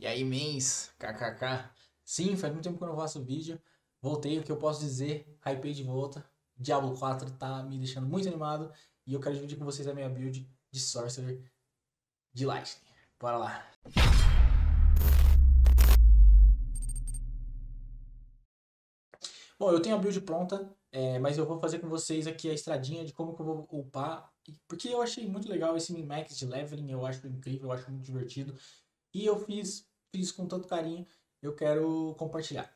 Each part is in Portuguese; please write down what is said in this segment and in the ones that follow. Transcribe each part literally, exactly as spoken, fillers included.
E aí, mens, kkk. Sim, faz muito tempo que eu não faço vídeo. Voltei, o que eu posso dizer, hypei de volta. Diablo quatro tá me deixando muito animado. E eu quero dividir com vocês a minha build de Sorcerer de Lightning. Bora lá! Bom, eu tenho a build pronta, é, mas eu vou fazer com vocês aqui a estradinha de como que eu vou upar. Porque eu achei muito legal esse min-max de leveling, eu acho incrível, eu acho muito divertido. E eu fiz, fiz com tanto carinho, eu quero compartilhar.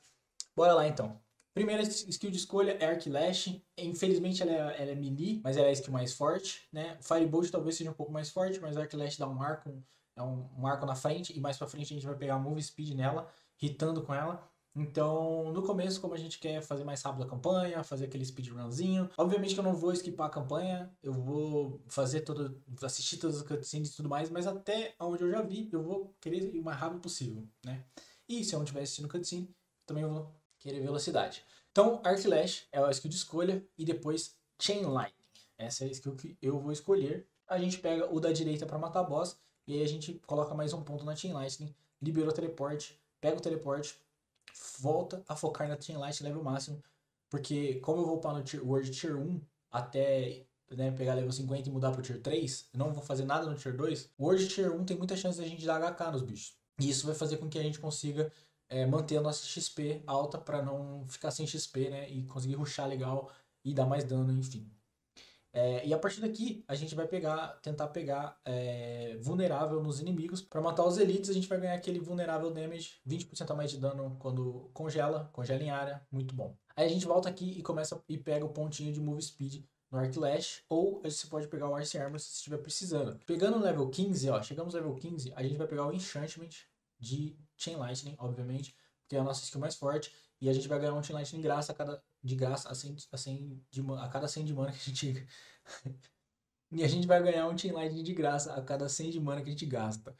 Bora lá então. Primeira skill de escolha é Arc Lash. Infelizmente ela é, ela é melee, mas ela é a skill mais forte, né? Firebolt talvez seja um pouco mais forte, mas Arc Lash dá um arco, é um, um arco na frente. E mais pra frente a gente vai pegar move speed nela, hitando com ela. Então, no começo, como a gente quer fazer mais rápido a campanha, fazer aquele speedrunzinho, obviamente que eu não vou skipar a campanha, eu vou fazer todo, assistir todas as cutscenes e tudo mais, mas até onde eu já vi, eu vou querer ir o mais rápido possível, né? E se eu não estiver assistindo cutscene, também eu vou querer velocidade. Então, Arc Lash é a skill de escolha e depois Chain Lightning. Essa é a skill que eu vou escolher. A gente pega o da direita para matar a boss e aí a gente coloca mais um ponto na Chain Lightning, liberou o teleporte, pega o teleporte, volta a focar na Chain Lightning level máximo, porque como eu vou upar no tier, World Tier um até, né, pegar level cinquenta e mudar pro Tier três, eu não vou fazer nada no Tier dois, World Tier um tem muita chance da gente dar H K nos bichos. E isso vai fazer com que a gente consiga é, manter a nossa X P alta para não ficar sem X P, né, e conseguir rushar legal e dar mais dano, enfim. É, e a partir daqui, a gente vai pegar, tentar pegar é, vulnerável nos inimigos. Para matar os elites, a gente vai ganhar aquele vulnerável damage, vinte por cento a mais de dano quando congela, congela em área, muito bom. Aí a gente volta aqui e começa e pega o pontinho de move speed no Arc Lash, ou você pode pegar o Arcane Armor se estiver precisando. Pegando o level quinze, ó, chegamos no level quinze, a gente vai pegar o Enchantment de Chain Lightning, obviamente, que é a nossa skill mais forte. E a gente vai ganhar um Chain Lightning de graça a cada, de graça a, cem, a, cem de, a cada cem de mana que a gente... e a gente vai ganhar um Chain Lightning de graça a cada cem de mana que a gente gasta.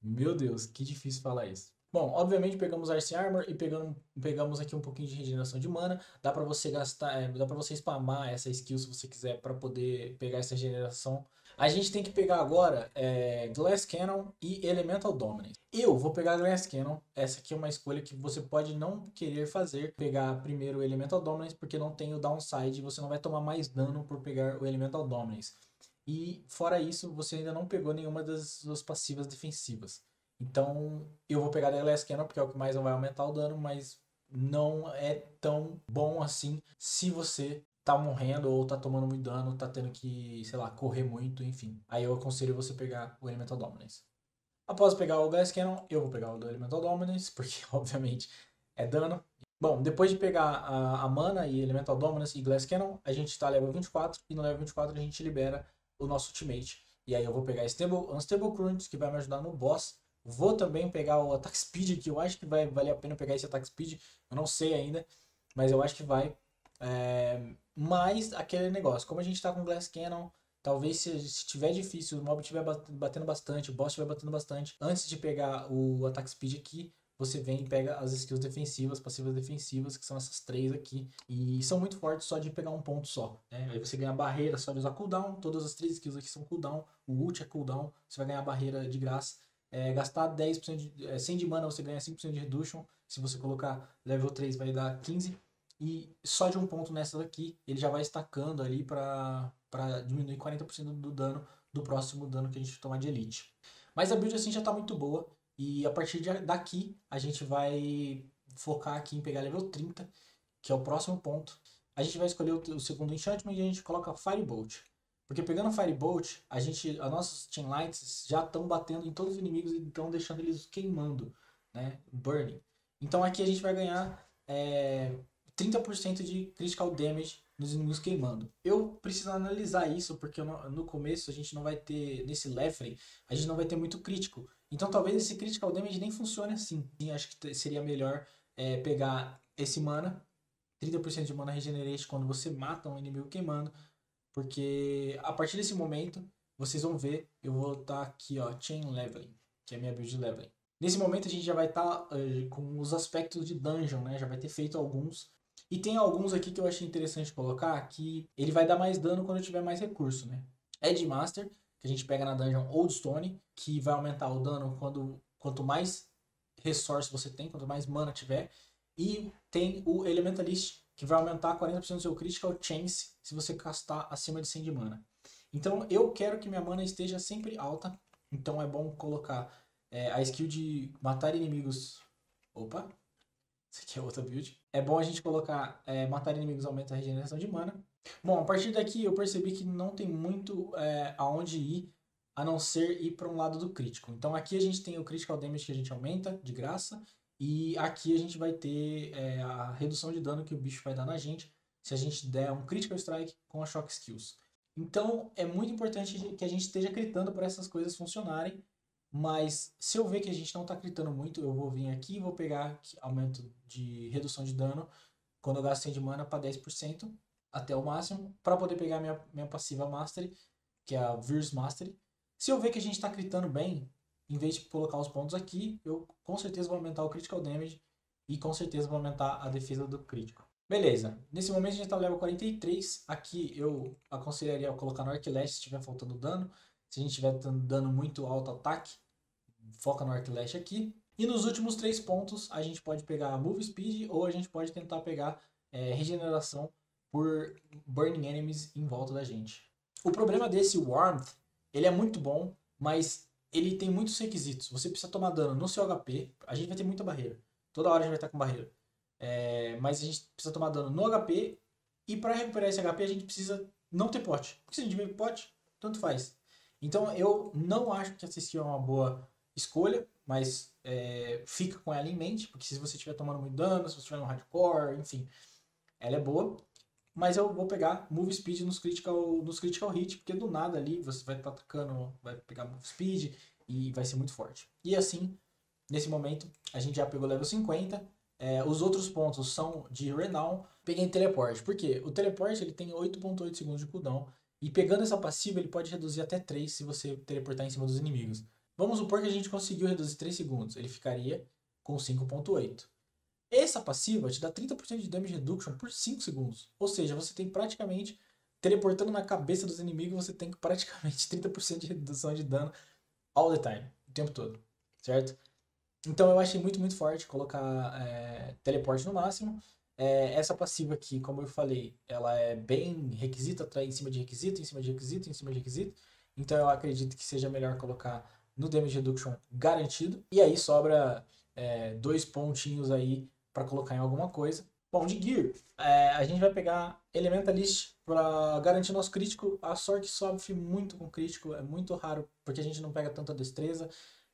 Meu Deus, que difícil falar isso. Bom, obviamente pegamos Arcane Armor e pegamos, pegamos aqui um pouquinho de regeneração de mana. Dá pra você gastar, é, dá pra você spamar essa skill se você quiser pra poder pegar essa regeneração. A gente tem que pegar agora é, Glass Cannon e Elemental Dominance. Eu vou pegar Glass Cannon. Essa aqui é uma escolha que você pode não querer fazer. Pegar primeiro o Elemental Dominance, porque não tem o downside. Você não vai tomar mais dano por pegar o Elemental Dominance. E fora isso, você ainda não pegou nenhuma das suas passivas defensivas. Então, eu vou pegar a Glass Cannon, porque é o que mais vai aumentar o dano. Mas não é tão bom assim se você... tá morrendo ou tá tomando muito dano, tá tendo que, sei lá, correr muito, enfim. Aí eu aconselho você pegar o Elemental Dominance. Após pegar o Glass Cannon, eu vou pegar o do Elemental Dominance, porque obviamente é dano. Bom, depois de pegar a, a mana e Elemental Dominance e Glass Cannon, a gente tá level vinte e quatro, e no level vinte e quatro a gente libera o nosso ultimate. E aí eu vou pegar Stable, Unstable Crunch, que vai me ajudar no boss. Vou também pegar o Attack Speed, que eu acho que vai valer a pena pegar esse Attack Speed. Eu não sei ainda, mas eu acho que vai... É... Mas aquele negócio, como a gente tá com Glass Cannon, talvez se, se tiver difícil, o mob estiver batendo bastante, o boss estiver batendo bastante, antes de pegar o Attack Speed aqui, você vem e pega as skills defensivas, passivas defensivas, que são essas três aqui. E são muito fortes só de pegar um ponto só, né? Aí você ganha barreira só de usar cooldown, todas as três skills aqui são cooldown, o ult é cooldown, você vai ganhar barreira de graça. É, gastar dez por cento de, é, cem de mana, você ganha cinco por cento de reduction, se você colocar level três vai dar quinze por cento. E só de um ponto nessa daqui, ele já vai estacando ali para diminuir quarenta por cento do dano, do próximo dano que a gente tomar de elite. Mas a build assim já tá muito boa. E a partir de, daqui, a gente vai focar aqui em pegar level trinta, que é o próximo ponto. A gente vai escolher o, o segundo enchantment e a gente coloca Firebolt. Porque pegando Firebolt, a gente, as nossas Chain Lights já estão batendo em todos os inimigos e estão deixando eles queimando, né? Burning. Então aqui a gente vai ganhar... É... trinta por cento de critical damage nos inimigos queimando. Eu preciso analisar isso, porque no começo a gente não vai ter, nesse leveling, a gente não vai ter muito crítico. Então talvez esse critical damage nem funcione assim. E acho que seria melhor é, pegar esse mana, trinta por cento de mana regeneration quando você mata um inimigo queimando, porque a partir desse momento, vocês vão ver, eu vou estar aqui, ó, Chain Leveling, que é a minha build de leveling. Nesse momento a gente já vai estar tá, uh, com os aspectos de dungeon, né? Já vai ter feito alguns. E tem alguns aqui que eu achei interessante colocar, que ele vai dar mais dano quando eu tiver mais recurso, né? Edge Master, que a gente pega na dungeon Old Stone, que vai aumentar o dano quando, quanto mais resource você tem, quanto mais mana tiver. E tem o Elementalist, que vai aumentar quarenta por cento do seu critical chance se você castar acima de cem de mana. Então eu quero que minha mana esteja sempre alta, então é bom colocar é, a skill de matar inimigos... Opa! Isso aqui é outra build. É bom a gente colocar é, matar inimigos aumenta a regeneração de mana. Bom, a partir daqui eu percebi que não tem muito é, aonde ir, a não ser ir para um lado do crítico. Então aqui a gente tem o critical damage que a gente aumenta de graça. E aqui a gente vai ter é, a redução de dano que o bicho vai dar na gente se a gente der um critical strike com a shock skills. Então é muito importante que a gente esteja critando para essas coisas funcionarem. Mas se eu ver que a gente não está critando muito, eu vou vir aqui e vou pegar aumento de redução de dano quando eu gasto cem de mana para dez por cento até o máximo, para poder pegar minha, minha passiva Mastery, que é a Virtus Mastery. Se eu ver que a gente está critando bem, em vez de colocar os pontos aqui, eu com certeza vou aumentar o critical damage e com certeza vou aumentar a defesa do crítico. Beleza, nesse momento a gente está no level quarenta e três, aqui eu aconselharia colocar no Arc Lash se estiver faltando dano. Se a gente estiver dando muito alto ataque, foca no Arc Lash aqui. E nos últimos três pontos a gente pode pegar a Move Speed ou a gente pode tentar pegar é, regeneração por Burning Enemies em volta da gente. O problema desse Warmth, ele é muito bom, mas ele tem muitos requisitos. Você precisa tomar dano no seu H P, a gente vai ter muita barreira. Toda hora a gente vai estar com barreira. É, mas a gente precisa tomar dano no H P e para recuperar esse H P a gente precisa não ter pote. Porque se a gente tiver pote, tanto faz. Então eu não acho que essa skill é uma boa escolha, mas é, fica com ela em mente, porque se você estiver tomando muito dano, se você estiver no hardcore, enfim, ela é boa. Mas eu vou pegar Move Speed nos critical, nos critical hit, porque do nada ali você vai estar atacando, vai pegar Move Speed e vai ser muito forte. E assim, nesse momento, a gente já pegou level cinquenta. É, os outros pontos são de Renown. Peguei Teleporte, porque o Teleporte ele tem oito ponto oito segundos de cooldown. E pegando essa passiva, ele pode reduzir até três se você teleportar em cima dos inimigos. Vamos supor que a gente conseguiu reduzir três segundos. Ele ficaria com cinco ponto oito. Essa passiva te dá trinta por cento de damage reduction por cinco segundos. Ou seja, você tem praticamente, teleportando na cabeça dos inimigos, você tem praticamente trinta por cento de redução de dano all the time. O tempo todo, certo? Então eu achei muito, muito forte colocar é, teleporte no máximo. É, essa passiva aqui, como eu falei, ela é bem requisita, atrai em cima de requisito, em cima de requisito, em cima de requisito. Então eu acredito que seja melhor colocar no damage reduction garantido. E aí sobra é, dois pontinhos aí para colocar em alguma coisa. Bom, de gear, é, a gente vai pegar Elementalist para garantir nosso crítico. A sorte sofre muito com crítico, é muito raro porque a gente não pega tanta destreza.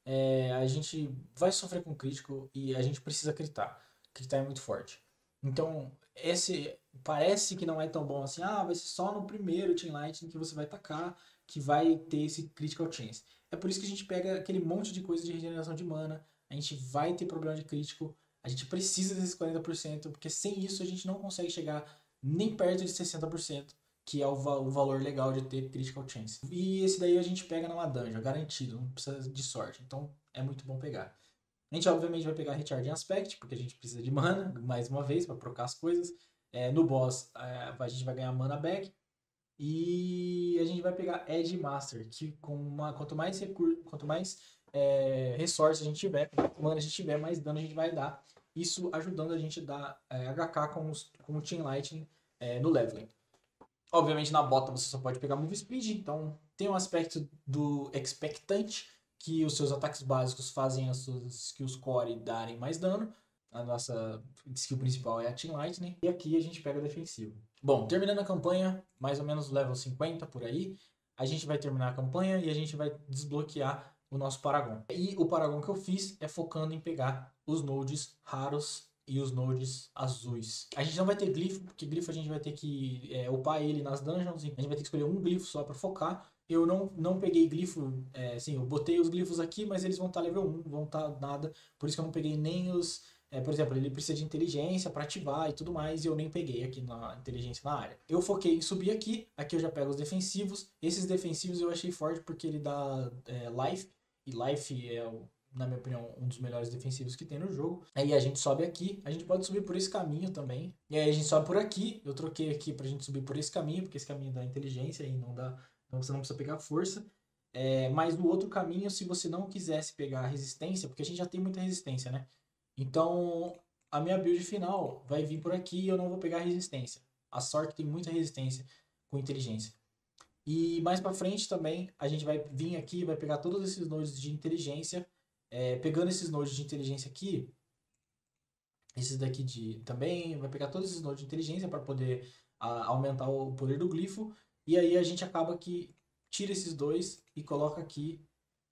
É, a gente vai sofrer com crítico e a gente precisa critar. Critar é muito forte. Então, esse parece que não é tão bom assim. Ah, vai ser só no primeiro Chain Lightning que você vai tacar, que vai ter esse critical chance. É por isso que a gente pega aquele monte de coisa de regeneração de mana. A gente vai ter problema de crítico. A gente precisa desses quarenta por cento, porque sem isso a gente não consegue chegar nem perto de sessenta por cento, que é o, va o valor legal de ter critical chance. E esse daí a gente pega numa dungeon, garantido. Não precisa de sorte. Então, é muito bom pegar. A gente obviamente vai pegar Recharging Aspect, porque a gente precisa de mana, mais uma vez, para trocar as coisas. É, no boss, a gente vai ganhar mana back. E a gente vai pegar Edge Master, que com uma, quanto mais, recurso, quanto mais é, resource a gente tiver, quanto mana a gente tiver, mais dano a gente vai dar. Isso ajudando a gente a dar é, H K com, os, com o Chain Lightning é, no leveling. Obviamente na bota você só pode pegar Move Speed, então tem um aspecto do expectante, que os seus ataques básicos fazem as suas skills core darem mais dano. A nossa skill principal é a Chain Lightning. E aqui a gente pega defensivo. Bom, terminando a campanha, mais ou menos level cinquenta por aí. A gente vai terminar a campanha e a gente vai desbloquear o nosso Paragon. E o Paragon que eu fiz é focando em pegar os nodes raros e os nodes azuis. A gente não vai ter glifo, porque glifo a gente vai ter que é, upar ele nas dungeons. A gente vai ter que escolher um glifo só para focar. Eu não, não peguei glifo, é, sim, eu botei os glifos aqui, mas eles vão estar level um, vão estar nada. Por isso que eu não peguei nem os... É, por exemplo, ele precisa de inteligência para ativar e tudo mais, e eu nem peguei aqui na inteligência na área. Eu foquei em subir aqui, aqui eu já pego os defensivos. Esses defensivos eu achei forte porque ele dá é, life, e life é, na minha opinião, um dos melhores defensivos que tem no jogo. Aí a gente sobe aqui, a gente pode subir por esse caminho também. E aí a gente sobe por aqui, eu troquei aqui pra gente subir por esse caminho, porque esse caminho dá inteligência e não dá... Então você não precisa pegar força. É, mas no outro caminho, se você não quisesse pegar a resistência, porque a gente já tem muita resistência, né? Então, a minha build final vai vir por aqui e eu não vou pegar a resistência. A sorte tem muita resistência com inteligência. E mais pra frente também, a gente vai vir aqui e vai pegar todos esses nodes de inteligência. É, pegando esses nodes de inteligência aqui, esses daqui de, também, vai pegar todos esses nodes de inteligência para poder a, aumentar o poder do glifo. E aí a gente acaba que tira esses dois e coloca aqui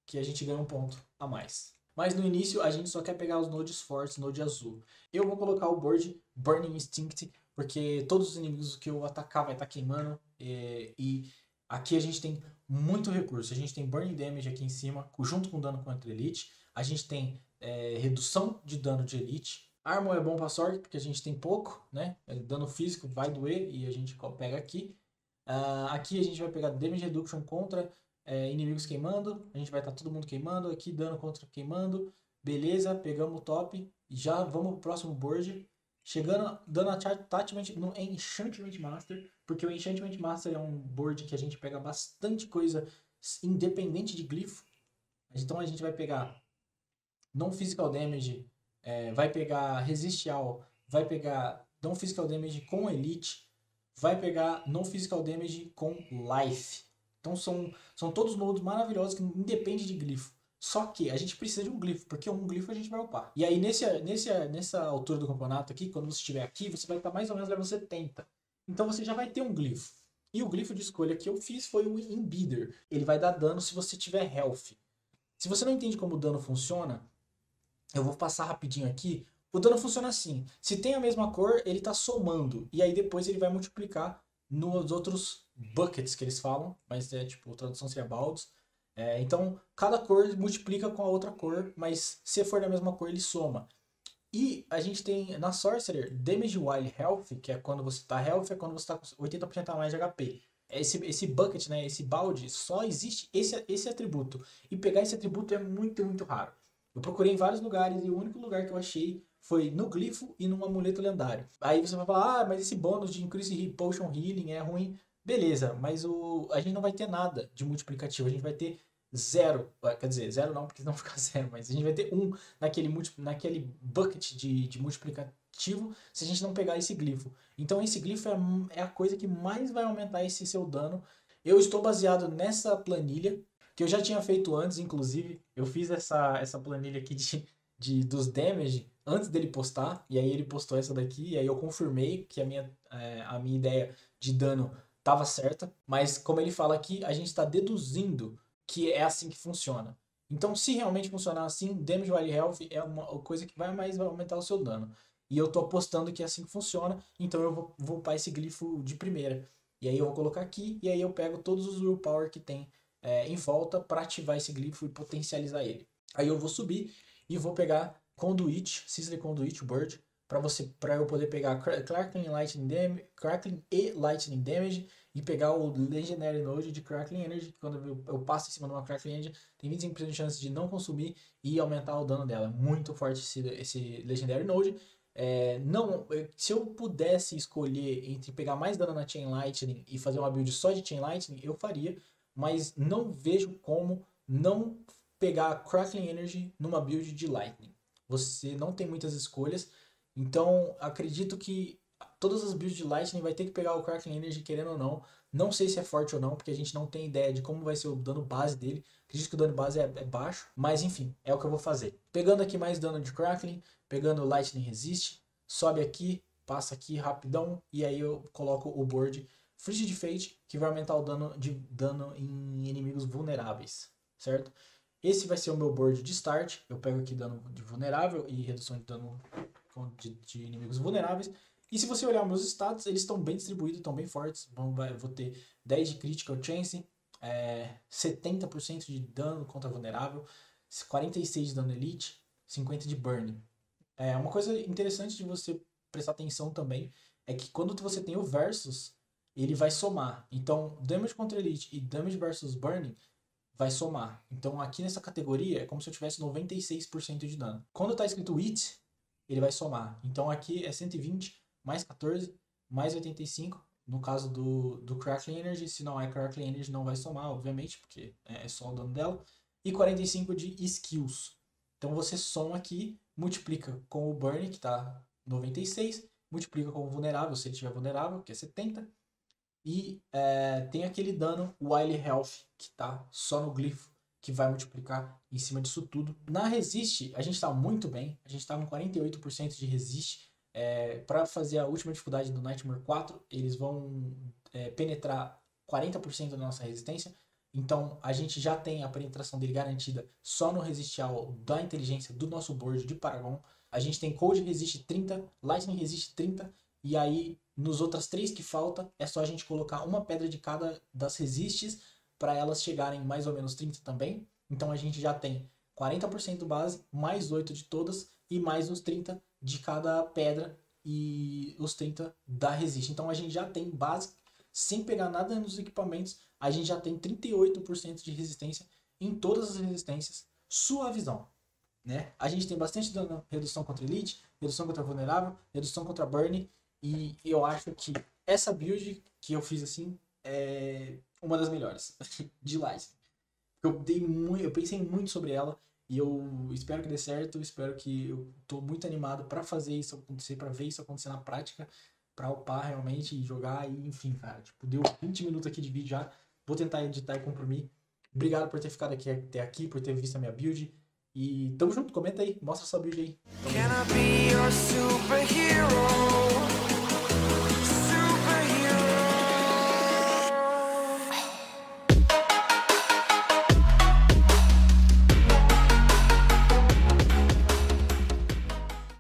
que a gente ganha um ponto a mais. Mas no início a gente só quer pegar os nodes fortes, node azul. Eu vou colocar o board Burning Instinct, porque todos os inimigos que eu atacar vai estar tá queimando. E, e aqui a gente tem muito recurso. A gente tem Burning Damage aqui em cima, junto com dano contra Elite. A gente tem é, redução de dano de Elite. Armor é bom pra sorte, porque a gente tem pouco, né? Dano físico vai doer e a gente pega aqui. Uh, aqui a gente vai pegar Damage Reduction contra é, inimigos queimando. A gente vai estar tá todo mundo queimando. Aqui dano contra queimando. Beleza, pegamos o top. Já vamos pro próximo board. Chegando, dando attachment no Enchantment Master. Porque o Enchantment Master é um board que a gente pega bastante coisa independente de glifo. Então a gente vai pegar Non-Physical Damage. É, vai pegar Resistial. Vai pegar Non-Physical Damage com Elite. Vai pegar Non-Physical Damage com Life. Então são, são todos nodes maravilhosos que independem de glifo. Só que a gente precisa de um glifo, porque um glifo a gente vai upar. E aí nesse, nesse, nessa altura do campeonato aqui, quando você estiver aqui, você vai estar mais ou menos level setenta. Então você já vai ter um glifo. E o glifo de escolha que eu fiz foi o Embeider. Ele vai dar dano se você tiver health. Se você não entende como o dano funciona, eu vou passar rapidinho aqui. O dano funciona assim, se tem a mesma cor, ele está somando, e aí depois ele vai multiplicar nos outros buckets que eles falam, mas é tipo, a tradução seria baldes. É, então, cada cor multiplica com a outra cor, mas se for da mesma cor, ele soma. E a gente tem, na Sorcerer, Damage While Health, que é quando você está health, é quando você está com oitenta por cento a mais de H P. Esse, esse bucket, né, esse balde, só existe esse, esse atributo, e pegar esse atributo é muito, muito raro. Eu procurei em vários lugares, e o único lugar que eu achei foi no glifo e num amuleto lendário. Aí você vai falar, ah, mas esse bônus de Increase Potion Healing é ruim. Beleza, mas o... a gente não vai ter nada de multiplicativo. A gente vai ter zero, quer dizer, zero não, porque não fica zero, mas a gente vai ter um naquele, multi... naquele bucket de, de multiplicativo se a gente não pegar esse glifo. Então esse glifo é, é a coisa que mais vai aumentar esse seu dano. Eu estou baseado nessa planilha, que eu já tinha feito antes, inclusive. Eu fiz essa, essa planilha aqui de, de, dos damage antes dele postar, e aí ele postou essa daqui, e aí eu confirmei que a minha, é, a minha ideia de dano estava certa, mas como ele fala aqui, a gente está deduzindo que é assim que funciona. Então, se realmente funcionar assim, Damage While Health é uma coisa que vai mais vai aumentar o seu dano. E eu estou apostando que é assim que funciona, então eu vou, vou upar esse glifo de primeira. E aí eu vou colocar aqui, e aí eu pego todos os willpower que tem é, em volta para ativar esse glifo e potencializar ele. Aí eu vou subir e vou pegar Conduit, Sisley Conduit Bird, para você, para eu poder pegar Crackling, Lightning Damage, Crackling e Lightning Damage e pegar o Legendary Node de Crackling Energy, que quando eu, eu passo em cima de uma Crackling Energy, tem vinte e cinco por cento de chance de não consumir e aumentar o dano dela. Muito forte esse, esse Legendary Node. É, não, se eu pudesse escolher entre pegar mais dano na Chain Lightning e fazer uma build só de Chain Lightning, eu faria, mas não vejo como não pegar Crackling Energy numa build de Lightning. Você não tem muitas escolhas, então acredito que todas as builds de Lightning vai ter que pegar o Crackling Energy querendo ou não. Não sei se é forte ou não, porque a gente não tem ideia de como vai ser o dano base dele. Acredito que o dano base é, é baixo, mas enfim, é o que eu vou fazer. Pegando aqui mais dano de Crackling, pegando o Lightning Resist, sobe aqui, passa aqui rapidão, e aí eu coloco o board Frigid Fate, que vai aumentar o dano, de, dano em inimigos vulneráveis, certo? Esse vai ser o meu board de start. Eu pego aqui dano de vulnerável e redução de dano de, de inimigos vulneráveis. E se você olhar meus status, eles estão bem distribuídos, estão bem fortes. Vão, vai, vou ter dez de critical chance, é, setenta por cento de dano contra vulnerável, quarenta e seis de dano elite, cinquenta de burn. É, uma coisa interessante de você prestar atenção também é que quando você tem o versus, ele vai somar. Então, damage contra elite e damage versus burning vai somar. Então aqui nessa categoria é como se eu tivesse noventa e seis por cento de dano. Quando está escrito it, ele vai somar. Então aqui é cento e vinte mais quatorze mais oitenta e cinco No caso do, do Crackling Energy, se não é Crackling Energy, não vai somar, obviamente, porque é só o dano dela. E quarenta e cinco de skills. Então você soma aqui, multiplica com o Burn, que está noventa e seis, multiplica com o Vulnerável, se ele estiver vulnerável, que é setenta. E é, tem aquele dano Wily Health, que está só no glifo, que vai multiplicar em cima disso tudo. Na resist, a gente está muito bem, a gente está com quarenta e oito por cento de resist. É, para fazer a última dificuldade do Nightmare quatro, eles vão é, penetrar quarenta por cento da nossa resistência. Então a gente já tem a penetração dele garantida só no resistial da inteligência do nosso board de Paragon. A gente tem Cold Resist trinta, Lightning Resist trinta, e aí nos outras três que falta é só a gente colocar uma pedra de cada das resists para elas chegarem mais ou menos trinta também. Então a gente já tem quarenta por cento base, mais oito de todas e mais os trinta de cada pedra e os trinta da resist. Então a gente já tem base, sem pegar nada nos equipamentos, a gente já tem trinta e oito por cento de resistência em todas as resistências, suavizão, né? A gente tem bastante dano, redução contra elite, redução contra vulnerável, redução contra burn, e eu acho que essa build que eu fiz assim é uma das melhores de Lightning. Eu dei muito, eu pensei muito sobre ela. E eu espero que dê certo, espero que eu tô muito animado para fazer isso acontecer, para ver isso acontecer na prática, para upar realmente e jogar, e enfim, cara, tipo, deu vinte minutos aqui de vídeo já, vou tentar editar e comprimir. Obrigado por ter ficado aqui até aqui, por ter visto a minha build, e tamo junto, comenta aí, mostra sua build aí.